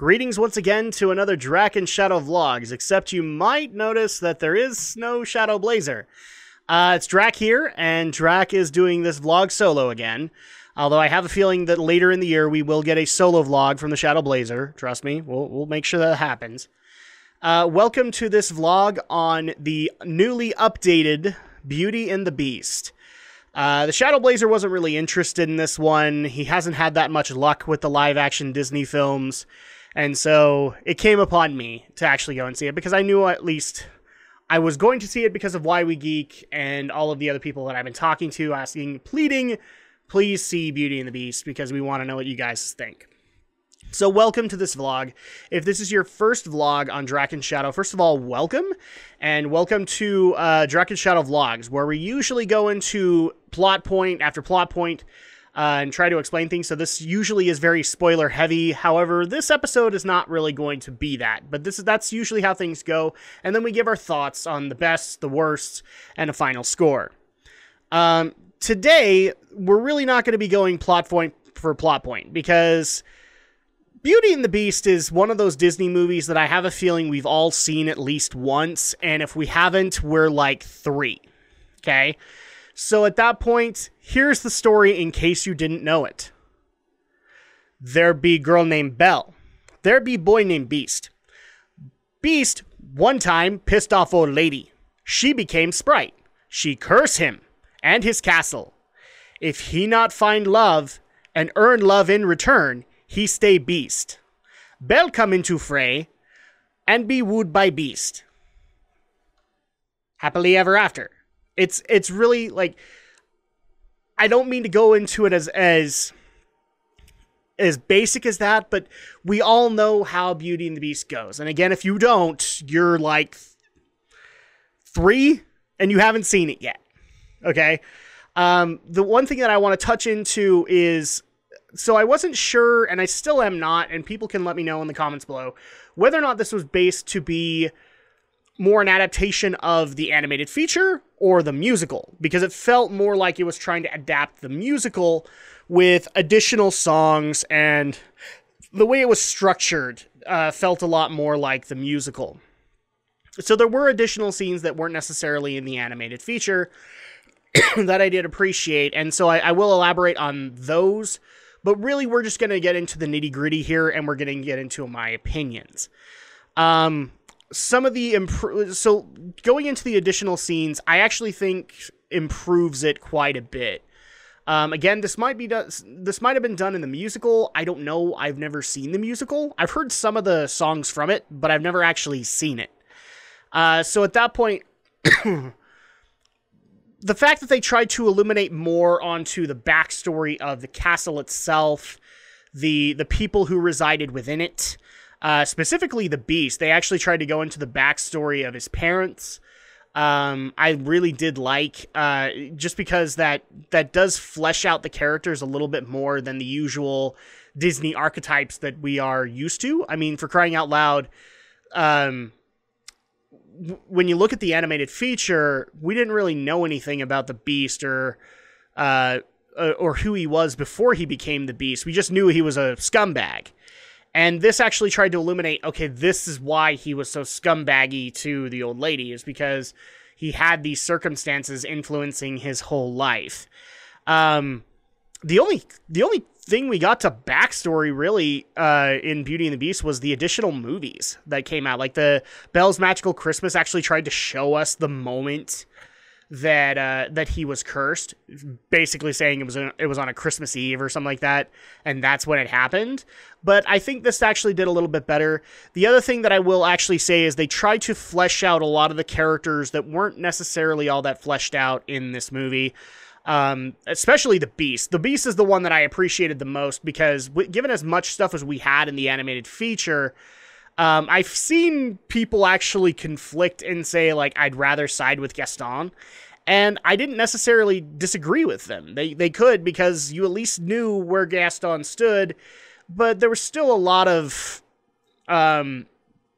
Greetings once again to another Drak and Shadow Vlogs, except you might notice that there is no Shadow Blazer. It's Drak here, and Drak is doing this vlog solo again. Although I have a feeling that later in the year we will get a solo vlog from the Shadow Blazer. Trust me, we'll make sure that happens. Welcome to this vlog on the newly updated Beauty and the Beast. The Shadow Blazer wasn't really interested in this one. He hasn't had that much luck with the live-action Disney films. And so it came upon me to actually go and see it, because I knew at least I was going to see it because of Why We Geek and all of the other people that I've been talking to, asking, pleading, please see Beauty and the Beast, because we want to know what you guys think. So welcome to this vlog. If this is your first vlog on Drak and Shadow, first of all, welcome. And welcome to Drak and Shadow Vlogs, where we usually go into plot point after plot point and try to explain things. So this usually is very spoiler heavy. However, this episode is not really going to be that, but that's usually how things go. And then we give our thoughts on the best, the worst, and a final score. Today, we're really not going to be going plot point for plot point, because Beauty and the Beast is one of those Disney movies that I have a feeling we've all seen at least once, and if we haven't, we're like three, okay? So at that point, here's the story in case you didn't know it. There be girl named Belle. There be boy named Beast. Beast, one time, pissed off old lady. She became Sprite. She cursed him and his castle. If he not find love and earn love in return, he stay Beast. Belle come into fray and be wooed by Beast. Happily ever after. It's really, like, I don't mean to go into it as basic as that, but we all know how Beauty and the Beast goes. And again, if you don't, you're like three and you haven't seen it yet. Okay. The one thing that I want to touch into is, so I wasn't sure, and I still am not, and people can let me know in the comments below, whether or not this was based to be more an adaptation of the animated feature or the musical, because it felt more like it was trying to adapt the musical with additional songs, and the way it was structured felt a lot more like the musical. So there were additional scenes that weren't necessarily in the animated feature that I did appreciate, and so I will elaborate on those, but really we're just going to get into the nitty-gritty here, and we're going to get into my opinions. Some of the so going into the additional scenes, I actually think improves it quite a bit. Again, this might have been done in the musical. I don't know. I've never seen the musical. I've heard some of the songs from it, but I've never actually seen it. So at that point, the fact that they tried to illuminate more onto the backstory of the castle itself, the people who resided within it. Specifically the Beast. They actually tried to go into the backstory of his parents. I really did like, just because that does flesh out the characters a little bit more than the usual Disney archetypes that we are used to. I mean, for crying out loud, when you look at the animated feature, we didn't really know anything about the Beast or who he was before he became the Beast. We just knew he was a scumbag. And this actually tried to illuminate, okay, this is why he was so scumbaggy to the old lady, is because he had these circumstances influencing his whole life. The only thing we got to backstory, really, in Beauty and the Beast was the additional movies that came out. Like, the Belle's Magical Christmas actually tried to show us the moment that he was cursed, basically saying it was on a Christmas Eve or something like that, and that's when it happened. But I think this actually did a little bit better. The other thing that I will actually say is they tried to flesh out a lot of the characters that weren't necessarily all that fleshed out in this movie, especially the Beast. The Beast is the one that I appreciated the most, because given as much stuff as we had in the animated feature, I've seen people actually conflict and say, like, I'd rather side with Gaston. And I didn't necessarily disagree with them. They could, because you at least knew where Gaston stood. But there was still a lot of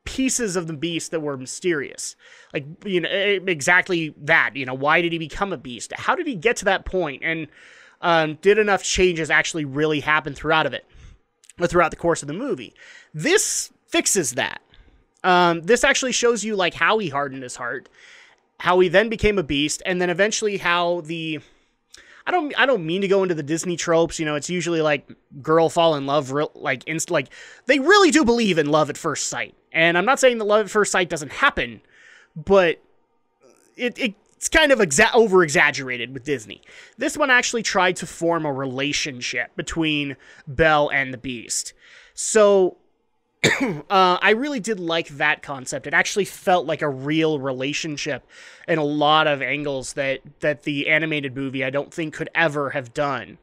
pieces of the Beast that were mysterious. Like, you know, exactly that. You know, why did he become a beast? How did he get to that point? And did enough changes actually really happen throughout of it? throughout the course of the movie. This fixes that. This actually shows you like how he hardened his heart, how he then became a beast, and then eventually how the... I don't mean to go into the Disney tropes, you know, it's usually like girl fall in love, like they really do believe in love at first sight. And I'm not saying that love at first sight doesn't happen, but it's kind of over-exaggerated with Disney. This one actually tried to form a relationship between Belle and the Beast. So I really did like that concept. It actually felt like a real relationship in a lot of angles that the animated movie I don't think could ever have done.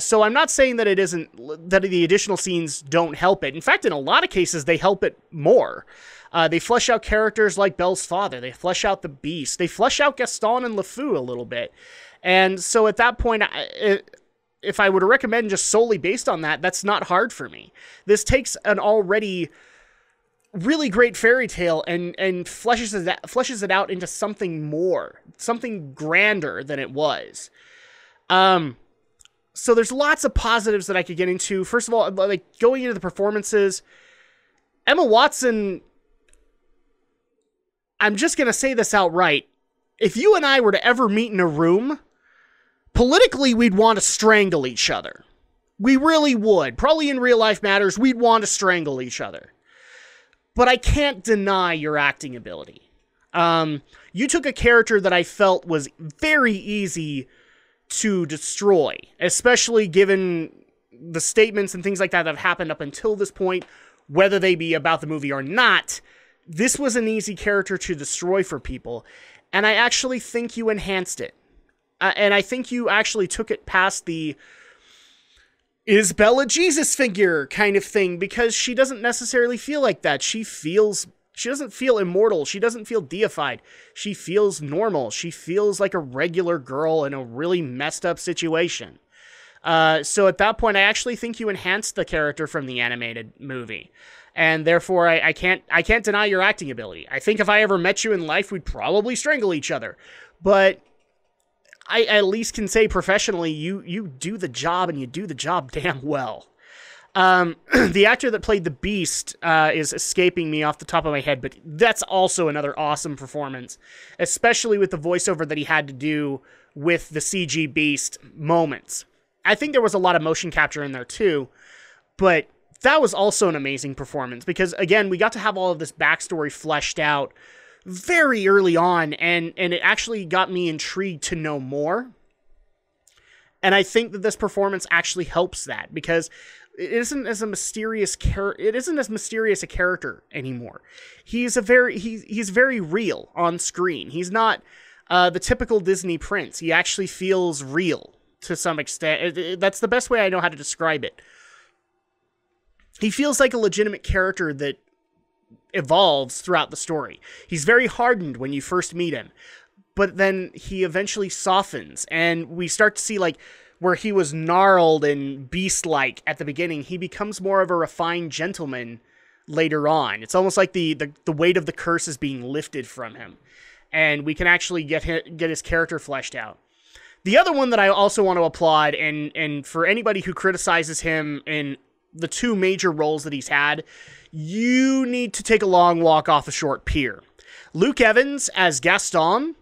So I'm not saying that it isn't, that the additional scenes don't help it. In fact, in a lot of cases, they help it more. They flesh out characters like Belle's father. They flesh out the Beast. They flesh out Gaston and LeFou a little bit. And so at that point, if I were to recommend just solely based on that, that's not hard for me. This takes an already really great fairy tale and fleshes it out into something more, something grander than it was. So there's lots of positives that I could get into. First of all, like going into the performances, Emma Watson, I'm just going to say this outright. If you and I were to ever meet in a room, politically, we'd want to strangle each other. We really would. Probably in real life matters, we'd want to strangle each other. But I can't deny your acting ability. You took a character that I felt was very easy to destroy, especially given the statements and things like that that have happened up until this point, whether they be about the movie or not. This was an easy character to destroy for people, and I actually think you enhanced it. And I think you actually took it past the "is Belle a Jesus figure" kind of thing, because she doesn't necessarily feel like that. She doesn't feel immortal. She doesn't feel deified. She feels normal. She feels like a regular girl in a really messed up situation. So at that point, I actually think you enhanced the character from the animated movie. And therefore, I can't deny your acting ability. I think if I ever met you in life, we'd probably strangle each other. But I at least can say professionally, you do the job, and you do the job damn well. The actor that played the Beast is escaping me off the top of my head, but that's also another awesome performance, especially with the voiceover that he had to do with the CG Beast moments. I think there was a lot of motion capture in there too, but that was also an amazing performance because, again, we got to have all of this backstory fleshed out very early on, and it actually got me intrigued to know more. And I think that this performance actually helps that, because it isn't as mysterious a character anymore. He's very real on screen. He's not the typical Disney prince. He actually feels real to some extent. That's the best way I know how to describe it. He feels like a legitimate character that evolves throughout the story. He's very hardened when you first meet him, but then he eventually softens, and we start to see, like, where he was gnarled and beast-like at the beginning, he becomes more of a refined gentleman later on. It's almost like the weight of the curse is being lifted from him, and we can actually get his character fleshed out. The other one that I also want to applaud, and for anybody who criticizes him in the two major roles that he's had, you need to take a long walk off a short pier. Luke Evans as Gaston.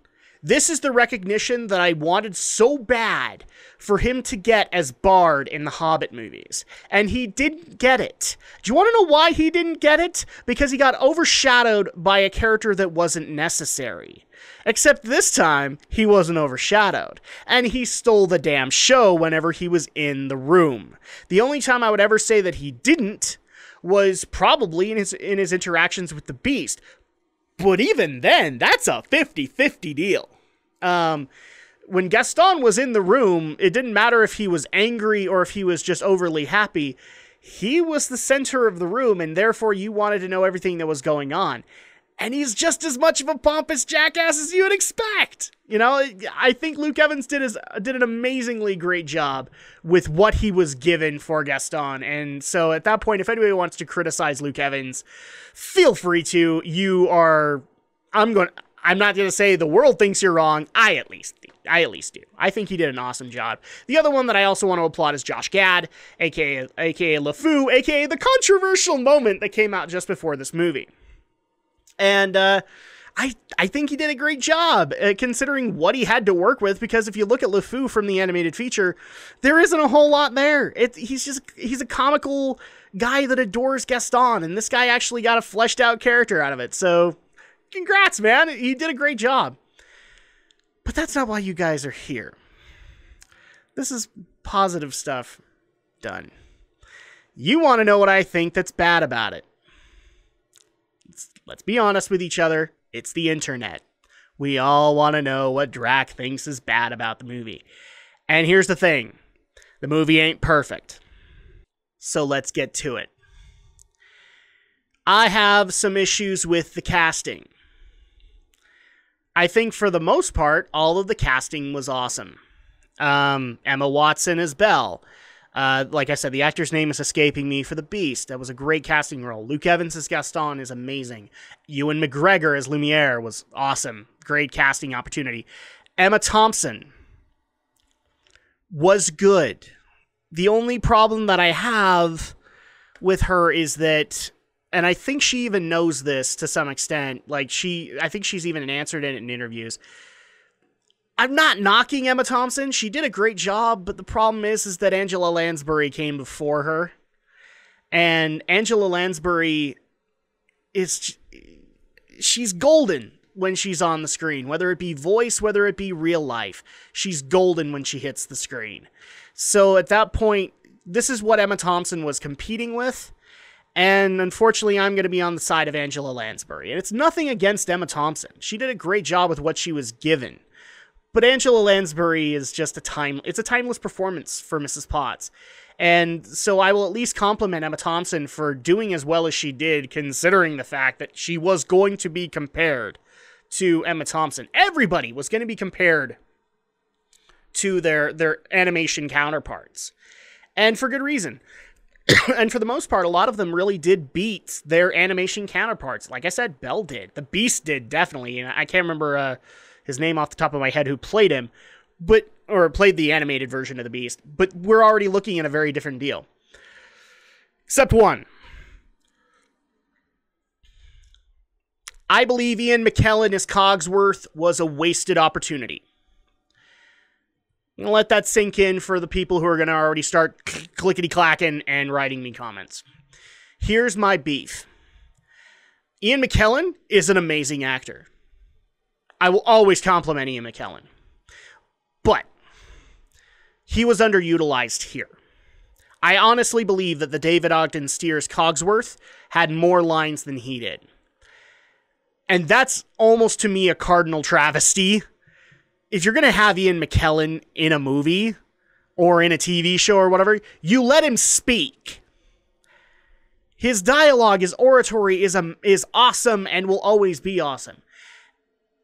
This is the recognition that I wanted so bad for him to get as Bard in the Hobbit movies. And he didn't get it. Do you want to know why he didn't get it? Because he got overshadowed by a character that wasn't necessary. Except this time, he wasn't overshadowed. And he stole the damn show whenever he was in the room. The only time I would ever say that he didn't was probably in his interactions with the Beast. But even then, that's a 50-50 deal. When Gaston was in the room, it didn't matter if he was angry or if he was just overly happy. He was the center of the room, and therefore you wanted to know everything that was going on. And he's just as much of a pompous jackass as you would expect. You know, I think Luke Evans did an amazingly great job with what he was given for Gaston. And so at that point, if anybody wants to criticize Luke Evans, feel free to. You are, I'm going I'm not going to say the world thinks you're wrong. I at least do. I think he did an awesome job. The other one that I also want to applaud is Josh Gad, aka LeFou, aka the controversial moment that came out just before this movie. And I think he did a great job considering what he had to work with, because if you look at LeFou from the animated feature, there isn't a whole lot there. He's a comical guy that adores Gaston, and this guy actually got a fleshed out character out of it. So congrats, man. You did a great job. But that's not why you guys are here. This is positive stuff done. You want to know what I think that's bad about it. Let's be honest with each other. It's the internet. We all want to know what Drak thinks is bad about the movie. And here's the thing. The movie ain't perfect. So let's get to it. I have some issues with the casting. I think for the most part, all of the casting was awesome. Emma Watson as Belle. Like I said, the actor's name is escaping me for the Beast. That was a great casting role. Luke Evans as Gaston is amazing. Ewan McGregor as Lumiere was awesome. Great casting opportunity. Emma Thompson was good. The only problem that I have with her is that, and I think she even knows this to some extent, like I think she's even answered it in interviews. I'm not knocking Emma Thompson. She did a great job, but the problem is that Angela Lansbury came before her. And Angela Lansbury is, she's golden when she's on the screen, whether it be voice, whether it be real life. She's golden when she hits the screen. So at that point, this is what Emma Thompson was competing with. And unfortunately, I'm going to be on the side of Angela Lansbury. And it's nothing against Emma Thompson. She did a great job with what she was given. But Angela Lansbury is just it's a timeless performance for Mrs. Potts. And so I will at least compliment Emma Thompson for doing as well as she did, considering the fact that she was going to be compared to Emma Thompson. Everybody was going to be compared to their animation counterparts. And for good reason. And for the most part, a lot of them really did beat their animation counterparts. Like I said, Belle did. The Beast did, definitely. And I can't remember his name off the top of my head who played him, or played the animated version of the Beast. But we're already looking at a very different deal. Except one. I believe Ian McKellen as Cogsworth was a wasted opportunity. I'm gonna let that sink in for the people who are going to already start clickety-clacking and writing me comments. Here's my beef. Ian McKellen is an amazing actor. I will always compliment Ian McKellen. But he was underutilized here. I honestly believe that the David Ogden Stiers Cogsworth had more lines than he did. And that's almost, to me, a cardinal travesty. If you're going to have Ian McKellen in a movie or in a TV show or whatever, you let him speak. His dialogue, his oratory is awesome and will always be awesome.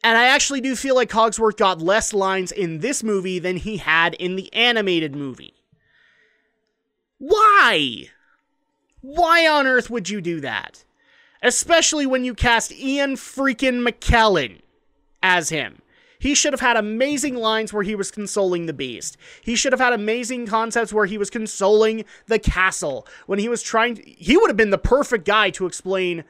And I actually do feel like Cogsworth got less lines in this movie than he had in the animated movie. Why? Why on earth would you do that? Especially when you cast Ian freaking McKellen as him. He should have had amazing lines where he was consoling the Beast. He should have had amazing concepts where he was consoling the castle. When he was trying to, he would have been the perfect guy to explain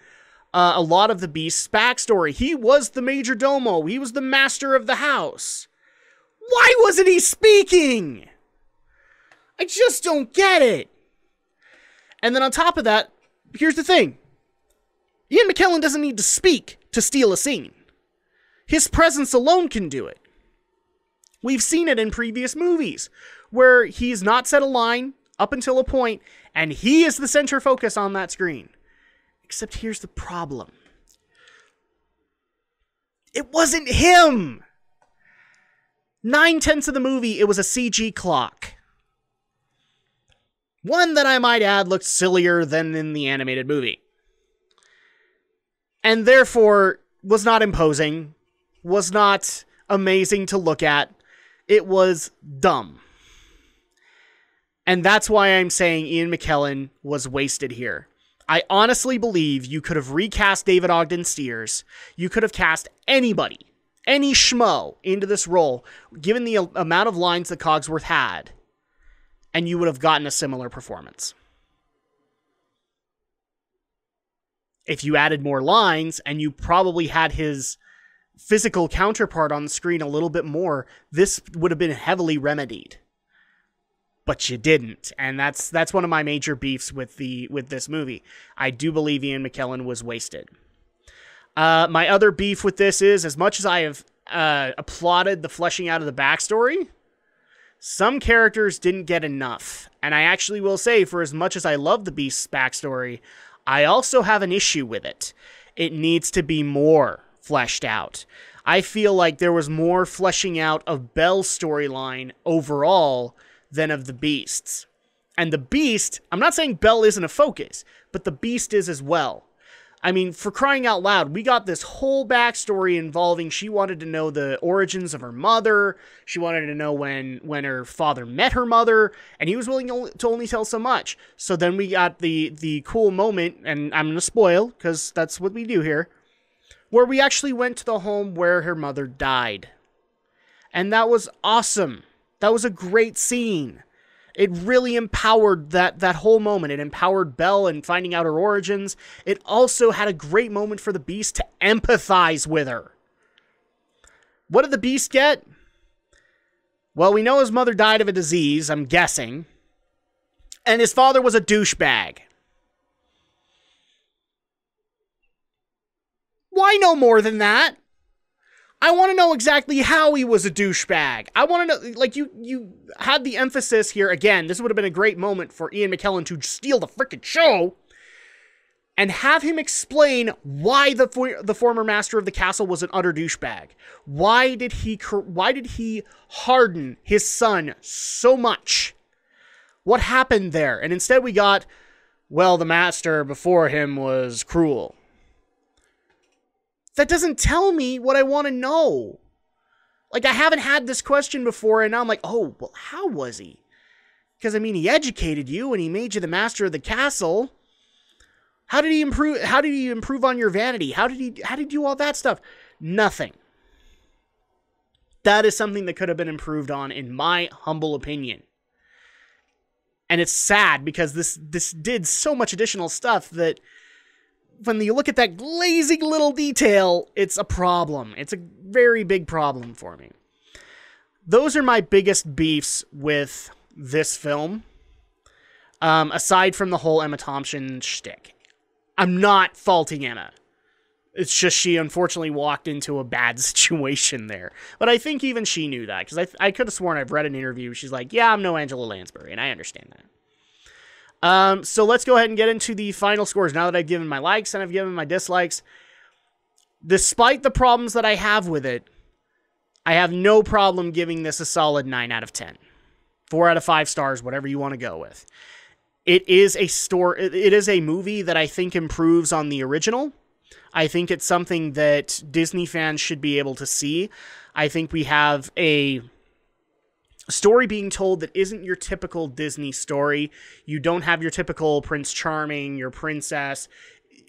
a lot of the Beast's backstory. He was the major domo. He was the master of the house. Why wasn't he speaking? I just don't get it. And then on top of that, here's the thing. Ian McKellen doesn't need to speak to steal a scene. His presence alone can do it. We've seen it in previous movies where he's not said a line up until a point, and he is the center focus on that screen. Except here's the problem. It wasn't him! 9/10 of the movie, it was a CG clock. One that I might add looked sillier than in the animated movie. And therefore, was not imposing. Was not amazing to look at. It was dumb. And that's why I'm saying Ian McKellen was wasted here. I honestly believe you could have recast David Ogden Stiers. You could have cast anybody, any schmo, into this role, given the amount of lines that Cogsworth had, and you would have gotten a similar performance. If you added more lines, and you probably had his physical counterpart on the screen a little bit more, this would have been heavily remedied. But you didn't, and that's one of my major beefs with this movie. I do believe Ian McKellen was wasted. My other beef with this is, as much as I have applauded the fleshing out of the backstory, some characters didn't get enough. And I actually will say, for as much as I love the Beast's backstory, I also have an issue with it. It needs to be more fleshed out. I feel like there was more fleshing out of Belle's storyline overall than of the Beast's. And the Beast, I'm not saying Belle isn't a focus, but the Beast is as well. I mean, for crying out loud, we got this whole backstory involving she wanted to know the origins of her mother, she wanted to know when her father met her mother, and he was willing to only tell so much. So then we got the cool moment, and I'm going to spoil, because that's what we do here, where we actually went to the home where her mother died. And that was awesome. That was a great scene. It really empowered that whole moment. It empowered Belle in finding out her origins. It also had a great moment for the Beast to empathize with her. What did the Beast get? Well, we know his mother died of a disease, I'm guessing. And his father was a douchebag. Why no more than that? I want to know exactly how he was a douchebag. I want to know, like, you had the emphasis here. Again, this would have been a great moment for Ian McKellen to steal the freaking show and have him explain why the former master of the castle was an utter douchebag. Why did he harden his son so much? What happened there? And instead we got, well, the master before him was cruel. That doesn't tell me what I want to know. Like, I haven't had this question before, and now I'm like, oh, well, how was he? Because, I mean, he educated you, and he made you the master of the castle. How did he improve? How did he improve on your vanity? How did he do all that stuff? Nothing. That is something that could have been improved on, in my humble opinion. And it's sad, because this did so much additional stuff that, when you look at that glazing little detail, it's a problem. It's a very big problem for me. Those are my biggest beefs with this film, aside from the whole Emma Thompson shtick. I'm not faulting Emma. It's just she unfortunately walked into a bad situation there. But I think even she knew that, because I could have sworn I've read an interview. She's like, yeah, I'm no Angela Lansbury, and I understand that. So let's go ahead and get into the final scores now that I've given my likes and I've given my dislikes. Despite the problems that I have with it, I have no problem giving this a solid 9 out of 10. 4 out of 5 stars, whatever you want to go with. It is a movie that I think improves on the original. I think it's something that Disney fans should be able to see. I think we have a story being told that isn't your typical Disney story. You don't have your typical Prince Charming, your princess,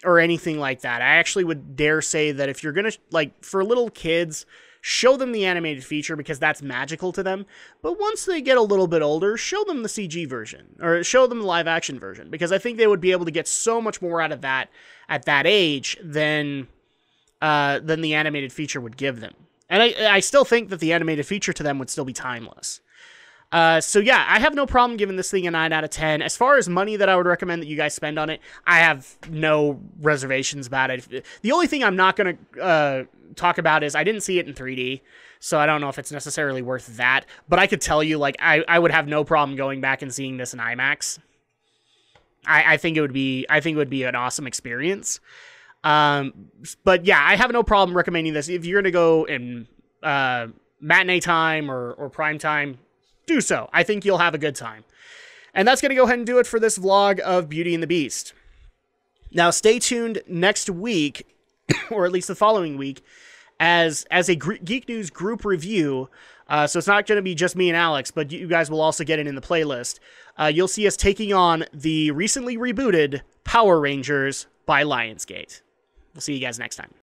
or anything like that. I actually would dare say that if you're going to, like, for little kids, show them the animated feature because that's magical to them. But once they get a little bit older, show them the CG version, or show them the live action version, because I think they would be able to get so much more out of that at that age than the animated feature would give them. And I still think that the animated feature to them would still be timeless. So yeah, I have no problem giving this thing a 9 out of 10. As far as money that I would recommend that you guys spend on it, I have no reservations about it. The only thing I'm not going to talk about is I didn't see it in 3D, so I don't know if it's necessarily worth that. But I could tell you, like, I would have no problem going back and seeing this in IMAX. I think it would be an awesome experience. But yeah, I have no problem recommending this. If you're going to go in matinee time or prime time, do so. I think you'll have a good time. And that's going to go ahead and do it for this vlog of Beauty and the Beast. Now, stay tuned next week, or at least the following week, as a Geek News group review. So it's not going to be just me and Alex, but you guys will also get it in the playlist. You'll see us taking on the recently rebooted Power Rangers by Lionsgate. We'll see you guys next time.